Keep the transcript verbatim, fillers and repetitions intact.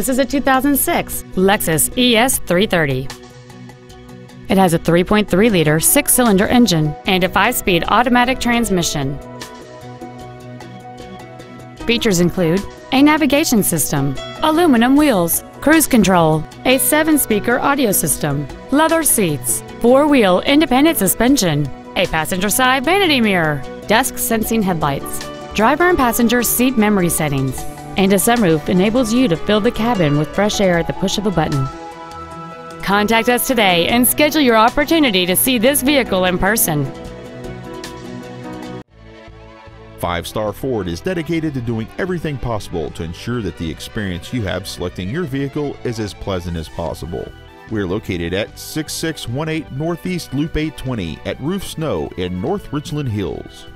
This is a two thousand six Lexus E S three thirty. It has a three point three liter six-cylinder engine and a five-speed automatic transmission. Features include a navigation system, aluminum wheels, cruise control, a seven-speaker audio system, leather seats, four-wheel independent suspension, a passenger-side vanity mirror, dusk-sensing headlights, driver and passenger seat memory settings, and a sunroof enables you to fill the cabin with fresh air at the push of a button. Contact us today and schedule your opportunity to see this vehicle in person. Five Star Ford is dedicated to doing everything possible to ensure that the experience you have selecting your vehicle is as pleasant as possible. We're located at six six one eight Northeast Loop eight twenty at Roof Snow in North Richland Hills.